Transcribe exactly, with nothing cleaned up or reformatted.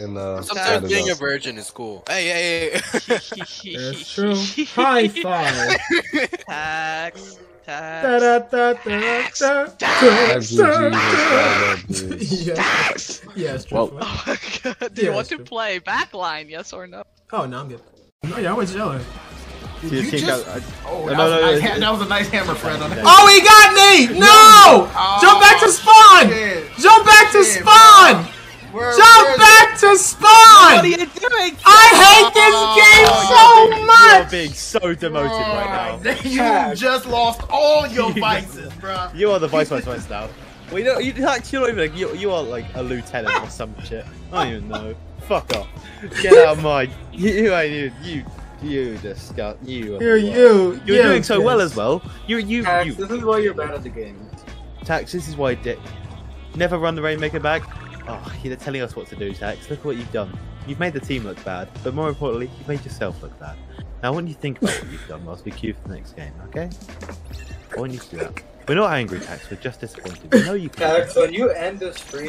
in the. Sometimes being a virgin is cool. Hey, hey, hey. That's true. High five. Tax. Tax. Tax. Yes. Yes. Oh my god. Do you want to play backline? Yes or no? Oh no, I'm good. No, y'all was yelling. Did you you just... I... Oh, that, no, was no, nice no, no. that was a nice hammer, friend. On oh, he got me! No! Oh, jump back to spawn! Shit. Jump back to shit, spawn! Where, Jump where back to spawn! What are you doing? I hate this game oh, so being, much! You're being so demoted oh, right now. You yeah. just lost all your vices, bro. You are the vice vice vice now. Well, you know, you, like, you're not even like, you, you are like a lieutenant or some shit. I don't even know. Fuck off. Get out of my. You ain't even. You. You disgust. You. You're you. You're you, doing so yes. well as well. You. You. Tax, you. This is why you're bad at the game. Tax, this is why Dick. Never run the Rainmaker back. Oh, you're telling us what to do, Tax. Look at what you've done. You've made the team look bad, but more importantly, you've made yourself look bad. Now, I want you to think about what you've done whilst we queue for the next game, okay? I want you to do that. We're not angry, Tax. We're just disappointed. We know you can. Tax, when you end the stream.